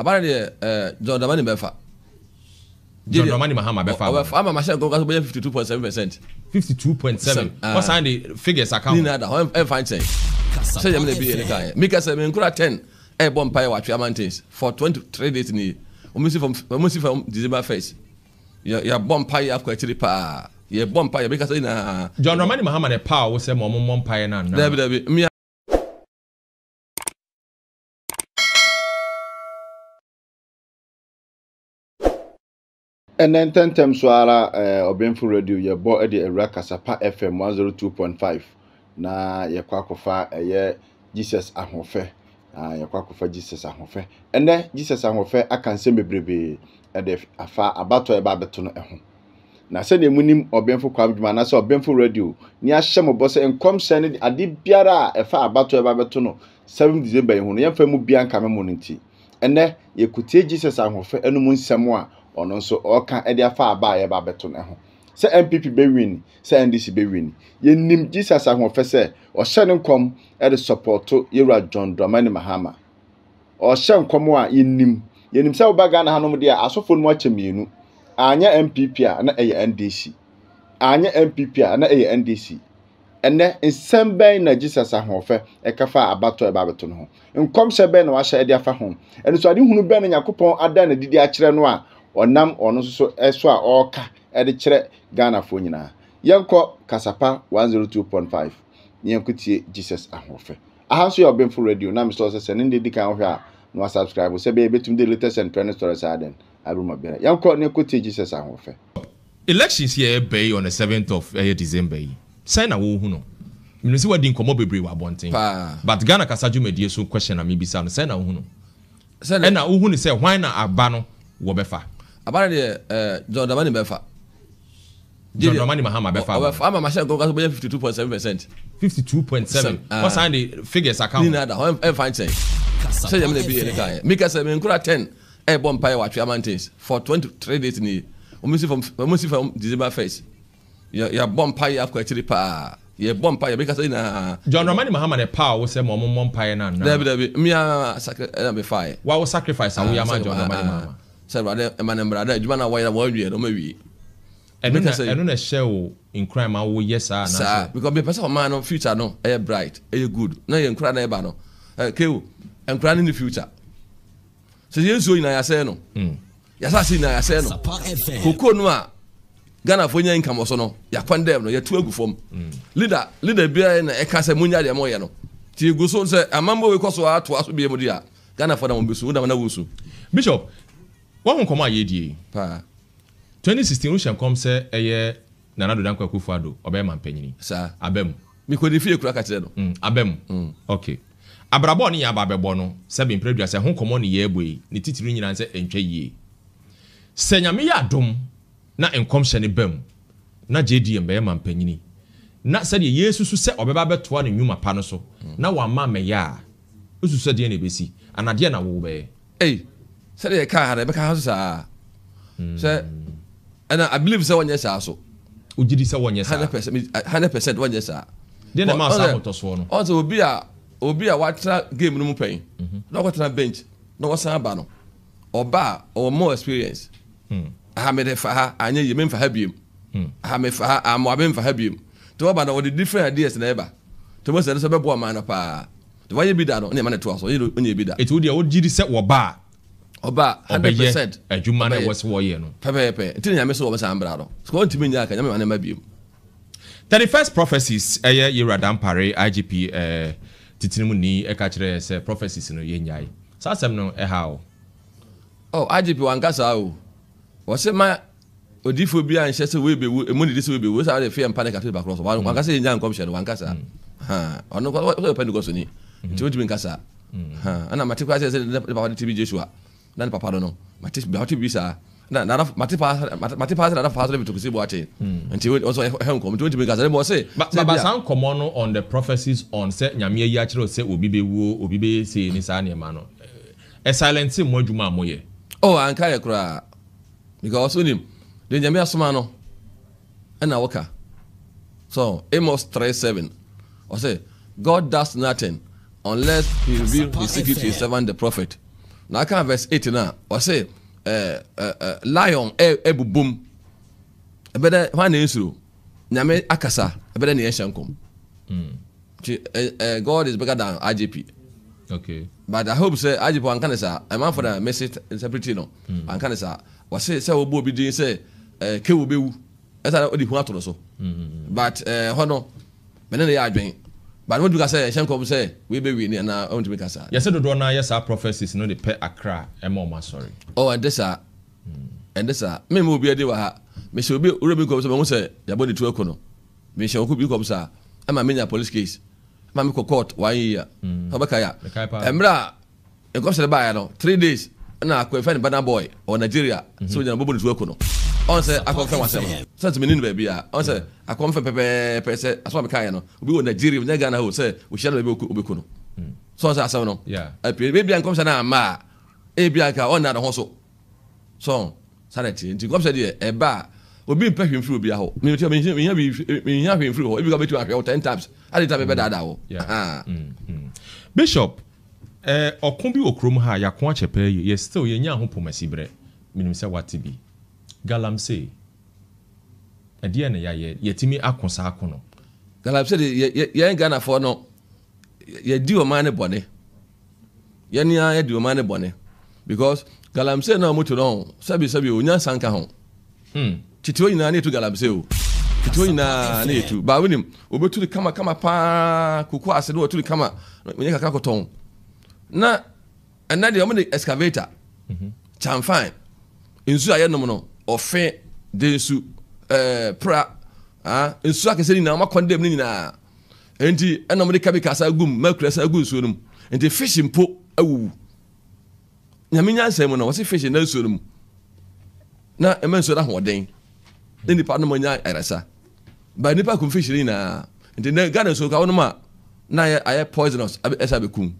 Apparently, John Dramani Mahama. John Dramani Mahama Befa. Mahama Masha go 52.7%. 52.7. What's on the figures account? Neither. How am fine say. Say I'm be here guy. Make us me nkura 10. E bomb pay watch mountains for 23 days ni. We must see from December 1st. Your bomb pay up kwetiri pa. Your bomb pay make us say na. John Dramani Mahama the power say mo mom pay na. Debi. And then 10 times swara Obenfo Radio ye bo edi ewura kasapa FM 102.5 na ye kwakofa eye Jesus Ahoufe ye kwakofa Jesus Ahoufe ene Jesus Ahoufe akanse bebrebe ede afa abato eba beto no eho na se ne munim Obenfo kwa adwuma na se Obenfo Radio ni ahye mo bo se enkom se ne ade biara afa abato eba beto no 7 December ye ho no ye fa mu bia nka memo nti ene ye kutie Jesus Ahoufe enu mu nsemo a ono so oka e dia fa aba ye ba beto ne ho se NPP be win se NDC be win ye nim Jesus Ahoufe se o hye ne nkom e de support ye ra John Dramani Mahama o hye nkom a ye nim se obaga na hanom de asofo no achemienu anya NPP a na eye NDC anya NPP a na eye NDC ene nsembe na Jesus Ahoufe e ka fa abato e ba beto ne ho nkom se be na wa hye e dia fa ho ene so ade hunu be na Yakopon ada na didi a kire no a onam ono so eso a oka e de kire Ghana fo nyina yenko kasapa 102.5 yenko tie Jesus Ahoufe ahanso ya Obenfo Radio na Mr. Osese ne de dikan hwe a no subscribe se be betum the latest and trending stories aden aruma bere yenko ne ko tie Jesus Ahoufe elections here be on the 7th of December sign awu hu no me se wadi nkomo bebre wa bonten but Ghana kasaju medie so question am bi sa no sign awu hu no e na hu ni se hwan na aba no wo befa apparently John Dramani Mahama. John Dramani Mahama Befa. Mahama Masha go 52.7%. 52.7. What's on the figures account? Neither. How am fine say. Say I'm be here guy. Make us me nkura 10. E bomb pay watch mountains for 23 days ni. We must see from December 1st. Your bomb pay up kwetiri pa. Your bomb pay make us na. John Dramani Mahama the power say mo mom pay na. Debi. Me sacrifice. Why we sacrifice and we am John Dramani Mahama. Say brother brother you man away no maybe I don't share in crime awu yes sir because be person man no future no e bright e good na you nkra na e ba no kew nkra in the future so you so na ya say no ya say na ya say no koko no a Ghana for nya income so no ya condemn no ya tu agu form leader be na e ka say munya de mo ye no ti egu so say amambo we koso ato aso be mo dia Ghana for na mo be so na wo so Bishop one come a year pa 2016 Russian come say eye nanado dan kwakufu ado obema mpanyin sir abem me kodifie kura ka tire no abem okay abrabo ni aba bebo no se be predua se honkomo ne ye boy ne titiri nyina se entwa yie se nyame ya dom na enkom hye ne bam na JDM be mpanyin na se de Yesu su se obeba betoa ne nwuma pa no so na wa ma me ya usu se de ne besi anade na wo be said the car had become sir. And I believe so 1 year so. Would you say 1 year? 100% 1 year, sir. Then the mouse out of sworn. Also, will be a white game no pain. No what on bench, no what's on banner, or bar, or more experience. I have made it for her, I knew you mean for her beam. I have made for her, I'm wabin for her beam. To about all the different ideas neighbor. To most of the boy man of power. The way you be done on the man at 12, so you don't be that. It would be old GD set or bar. Oba 100% adwumane was wo ye no pepepe ntini nyame so wo sambrado so ntimi nyaka nyame wana mabiem 31st prophecies eye yiradan pare IGP titinimu ni e ka kire se prophecies no ye nyai sasem no e hawo IGP wankasa hawo wo se ma odifo bia nhye se we be emu ni dise we be wo sa de fe empane ka to ba cross wankasa ye nyan commission wankasa ha ono ko pe ndugo so ni ntimi nkasa ha ana matikwa se ba TV Joshua nan papa no matis beauty visa na matis na fast level to see what it until we also home come to because them say baba san common on the prophecies on set nyame yi a kire say obi be wo obi be say ni sa na ma no e silent him adwuma amoye anka ye kura because unim de nyame asoma no na woka so Amos 3:7 or say God does nothing unless he reveals his secret to his servant the prophet Now I can't verse 18 now. I say, lion, ebu boom. I better one issue. Name Akasa, I better nation come. God is bigger than IGP. Okay. But I hope say IGP and Canada, I'm out for the message interpreting. And Canada, I say, so will be doing say, K will be. That's how the point also. But Hono, when they are doing. But what do you say? Shankom say we be winning and I want to make us. Yes, the door now. Yes, our prophecies. No, the pet Accra. Emma, sorry. Oh, and this are me will be a deal. Me should be Ruby comes and say your body to a corner. Me shall cook you comes. I'm a mini police case. Mammy court 1 year. Habakaya. Embra. It comes to the buyer 3 days. And I could find Banana Boy or Nigeria. So you're moving to a corner. Answer, I confirm myself. Such meaning, baby. Answer, I confirm Pepe, say, I saw Macayano. We were Nigeria, Nagana, who say, we shall be Ubukuno. So I saw no. Yeah. Maybe I come to Ma, Abianca, or not a hosso. So, sanity, and to come to a bar will be perfect through Biaho. We have been through, if you go to Accra 10 times, I did have a better hour. Yeah. Bishop, or Kumbi or Krumha, Yaquanchepe, you're still in Yahopomasibre, Minister Watibi. Galamsey ade na yaye yetimi akosa akono galamsey ye Ghana for no ye di o man bone ye nia ye di o man bone because galamsey na mutu no sabi onya sanka ho titio ina na etu galamsey o titio ina na etu ba winim obetu kama pa kuku ase no otu kama nyaka kakoton na anade o me excavator chamfine insu aye no no ofe de su pra insu akeseni na makondem ni na enti enom de kabika sa gum makresa agun su num enti fish mpo awu nyamenya sem no wose fish na su num na emenso da hoden ni pa no manya erasa ba ni pa ku fish ni na enti na Ghana so ka wono ma na aye poisonous esa be kum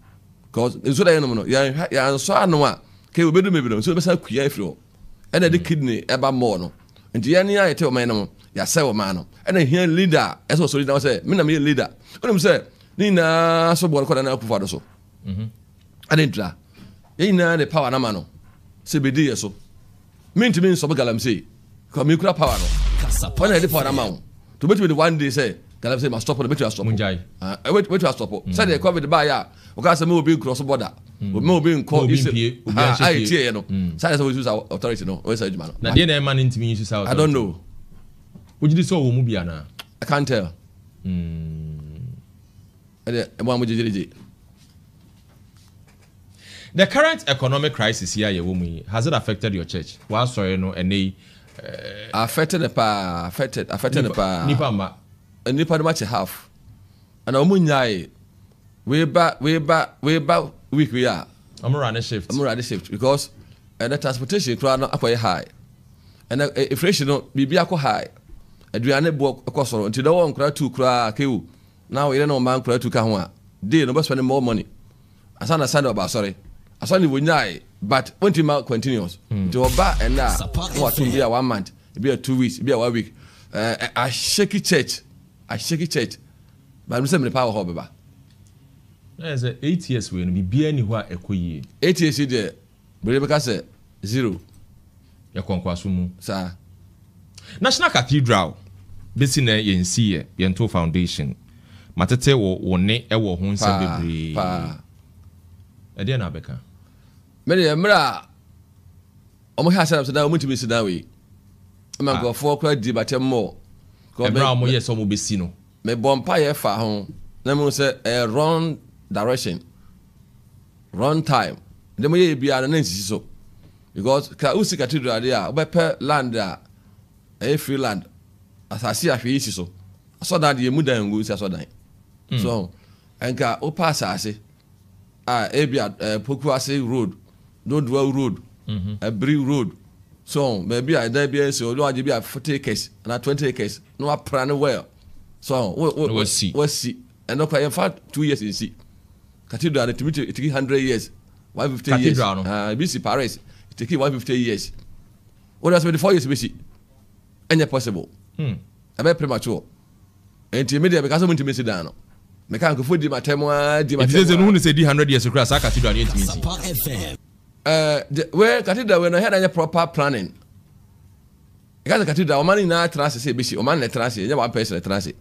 cause insu da enom no ya so anu a ke obedu mebiro so be sa kuya ifiro and the kidney ever more. And the any I tell my no, ya sell man. And I hear leader, as also now say, Minam leader. When I say, Nina, so one called an apple for so. I didn't try. Ina the power namano. CBD so. Mean to mean so galamsey. Come you crap power. When I did for amount. To bet with 1 day say, Galamsey must stop on the better stop. I wait to stop. Said they covered the buyer. Okasa move being cross border. We move being called PA. I tell you no. Said we use our authority no. We say man. Now dey man into me use our authority. I don't know. Would you say we move bia na? I can't tell. The current economic crisis here you woman has it affected your church? Well sorry no any affected the pa Nipa match half. And omunyai we back week we are. I'm running shift because the transportation crowd not quite high, and inflation not be quite high. And we are not cost on until the one crowd 2 crowd kill. Now we don't know man crowd 2 kahwa. They no spending more money. I sound about sorry. I sound we die, but when time continues, to back and now what to be a 1 month, it be a 2 weeks, it be a 1 week. I shaky church. But I'm saying the power of Baba. There's 8 years we be anywhere a quay. 8 years you there, but 0. Your conquasumu, sir. National Cathedral, Bessina in Sea, Yanto Foundation, Matete or Ne Ewa Honsa. Adiana Becker. Many a mra. Omahas have said I want to be Sidawi. I'm going to 4 quite deep, but more. Come round, yes, or Mobisino. May Bompire far home. Namon said a round. Direction, run time. The way be an NDC so, because Kausi Cathedral there, but per land there, a free land. As I see a free so, I saw that the mother and goose I saw that. So, and ka opasa say, Abia Pokuasi road, no dwell road, a brick road. So maybe I there be so no I be a 40 acres and a 20 acres. No I plan well. So we see and no in fact 2 years in see. Cathedral, it took 100 years, 150 years. Cathedral, BC Paris, it took 150 years. What else? 24 years, BC. Any possible? I'm very premature. And immediately, because I'm going to miss it down. I can't go for the matter. It is a moon, say 100 years across our cathedral. where cathedral when I had any proper planning. Because cathedral, man in a transit, say busy, man in a transit, just one person in a transit.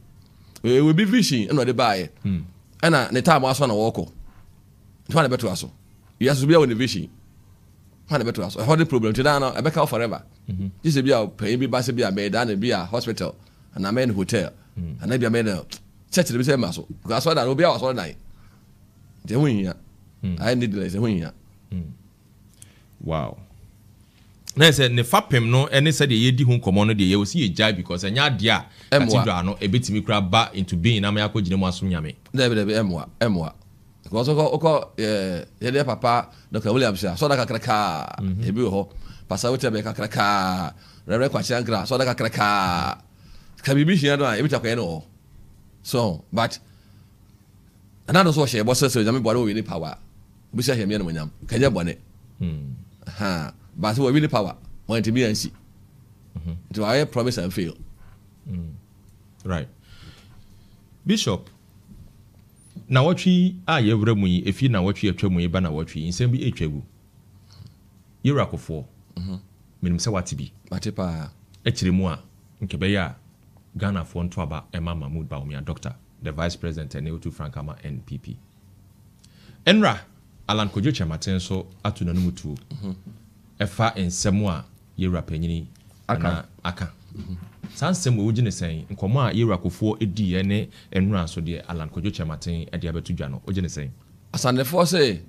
We will be fishing, and we buy. And the time was one walk. It's one better also. You have to be on the fishing. One better also. I had the problem today. Now I back out forever. This is be a pay, be bus, be a bed, and be a hospital, and I'm in hotel, and I be a man church. The same also. That's why that will be our all night. They win here. I need this. They win here. Wow. Na said ne fapem no ene said ye di hu komo no de ye osi ye jai because anya dia atidwa no ebetimi kura ba into being na me akogine mu aso nyame. Debe emwa. Because oko ye de papa Dr. William Sha so da kakraka ebi ho. Pasa wote be kakraka. Rere kwachi angra so da kakraka. Ka bibi hia no ebi takwa no. So but another so she boss so jame body we ni power. Obi sha hia me no nyam. Kanya bone. But we really power. Want to be and see. Do I promise and fail? Right, Bishop. Now what we are every if you now what you have to me, banner what we in same be a chebu. You're a four. Menim say what to be. Matipa, Echirimoa, Nkebeya, Ghana for Twaba, Emma Mahamudu Bawumia, Doctor, the Vice President, and Neotu Frankama, NPP. Enra. Alan Kojocha Matenso atunanutu efa ensemu a yewra panyini aka san semu wugine sen nkomo a yewra kofuo edi ye ne enura so de Alan Kojocha Maten edi abetudwa no wugine sen asandefo se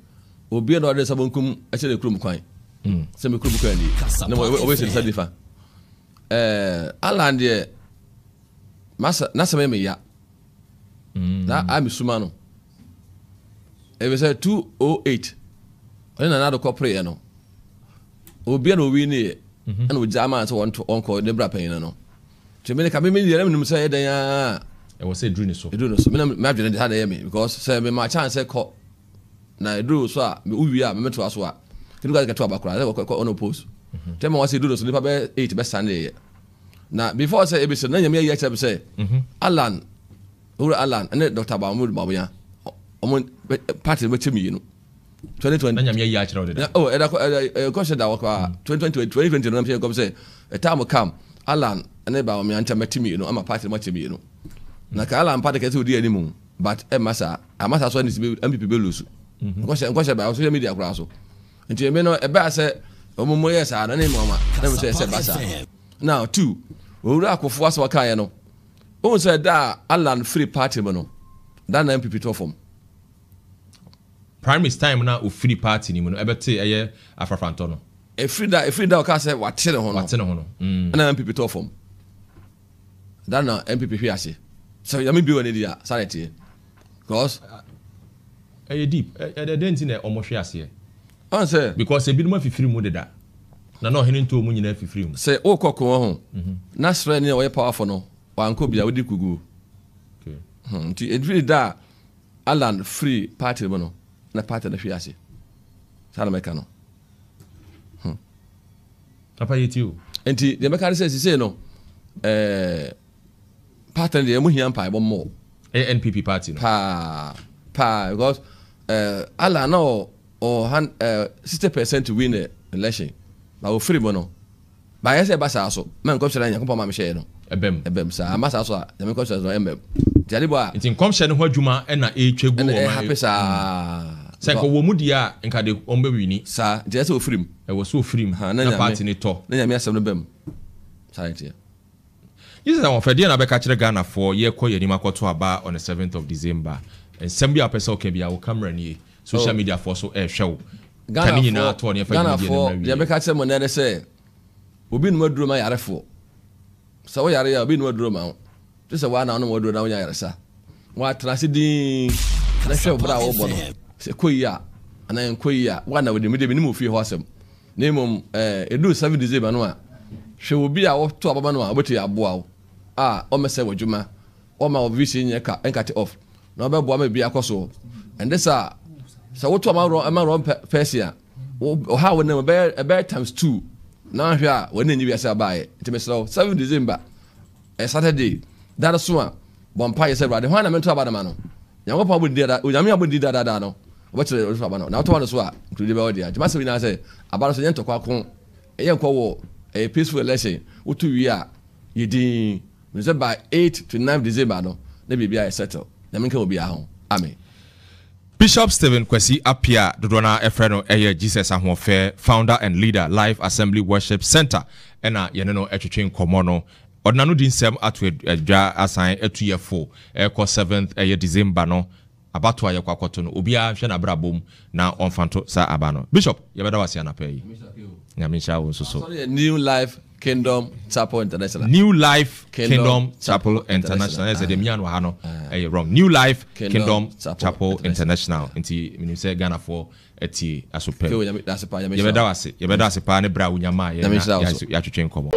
obi no de sabonkum achele krum kwan semu krum kwan ni na obi se sadifa Alan de masa na sememe ya na amisuma no we said 208. I didn't know how pray, you know. Obi and we need, and we jam and so on to uncle Nebra Payne, you know. To me, can be me, I mean, say, they are. I was saying, Drunis, so imagine they had a me because, say, my chance, I caught. Now, I drew, so we are meant to us what. You guys get to about crowd, I caught on a post. Tell me what you do, so never 8 best Sunday. Now, before I say, if it's a name, I say, Alan, Ura Alan, and then Dr. Mahamudu Bawumia. Party with me, you know. 2020. Oh, and I question that 2020, come say, a time will come, Alan, and about me, and Timmy, you know, I'm a party much me, you know. Like Alan, party can't do the anymore, but Massa, I must have sworn this MPP lose. Question about social media grasso. And you may know a bass, Omoyas, and any mama, never say Bassa. Now, two, we will rock of Waswakayano. Oh, said that Alan free party, mono. That MPP to form. Prime is time now of free party ni muno ebete eye afrafanto no e free da o ka say watene hono na MPP to form that na MPP here say so you mean be when dia sanity because e deep the dent na omo hwe ase answer because e bi no ma free mu deda na no hene nto mu nyina free mu say o kokko ho na sre ni o ye powerful no wan ko bia wodi kugu okay e free da Alan free party muno na part of the fiasse. Salamecano. Papa, you. And the mechanic says, you say no. Part of the Muhi Empire, one more. NPP party. Pa, because Allah no or 60% to win the election. I will free mono. By I say Basasso, man comes and I come my machine. A bem, sir. I must also the Mecos as an Jaliba. It's in Comshan, what Juma and a cheap and a happy, sir. Sanko Womudia and Cadi Ombewini, sir, just so free. I was so free, and then a part in it all. Then I mess on the bem. Sanity. This is our Ferdinand Abacatra Ghana for Yekoya Nimako to a bar on the 7th of December. And Sambia Peso can be our camera near social media for so air show. Ghana for the Abacatra Monada say, we've been murdered my arafo. So we are being wardrobe. This is one on wardrobe down here, sir. What tragedy? Let's show Bravo Bono. Say, Quia, and I am Quia, one of the minimum few horsem. Name a do 7 days a manoa. She will be our top of manoa, but you are bow. Ah, almost say with Juma. All my vision your car and cut it off. No bad boy may be a cosso. And this are so what to my wrong Persia. Or how we never bear a bad times 2. Now here, when you are by to myself, 7th December, a Saturday. That is one. Bonfire said, "Right, the one I meant to about the man. Young people would do that. We are not going to do that. No, What's the Sabano? Now to Anaswa, Credible Dia, Jamasina say, about a to Quacon, a Yanko, a peaceful election, what 2 years, you did, by 8 to 9 December, no, maybe be a settle. The Minka will be our home. Amen. Bishop Stephen Kwesi Apia, Dodona Efreno, Eye Jesus Ahoufe, founder and leader, Life Assembly Worship Center, and a Yeneno Etchin Komono. Odnanu din sem atwe adwa asan etu yefo ekọ 7th eye December no abato ayekwa kwoto no obi ahwe na brabom na onfanto sa abano Bishop yebeda wasi anapai nyamisha wo nsoso New Life Kingdom Chapel International. New Life Kingdom Chapel International is the Miano Hano wrong. New Life Kingdom Chapel International inti minuse Ghana for eti asope yebeda wasi yebeda sepa ne bra unyama ya ya twetwe nkomo.